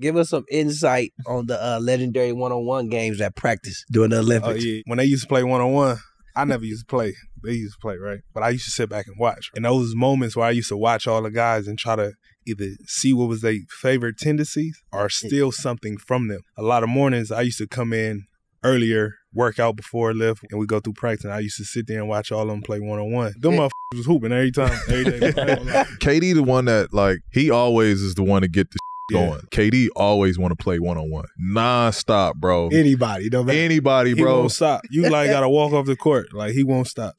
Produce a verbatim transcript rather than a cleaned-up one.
Give us some insight on the uh, legendary one-on-one games that practice during the Olympics. Oh, yeah. When they used to play one-on-one, I never used to play. They used to play, right? But I used to sit back and watch. And those moments where I used to watch all the guys and try to either see what was their favorite tendencies or steal something from them. A lot of mornings, I used to come in earlier, work out before lift, and we go through practice. And I used to sit there and watch all of them play one-on-one. Them motherfuckers was hooping every time. Every day. K D, the one that, like, he always is the one to get the going. Yeah. K D always want to play one-on-one. Non-stop, bro. Anybody. Don't matter. Anybody, bro. He won't stop. You, like, got to walk off the court. Like, he won't stop.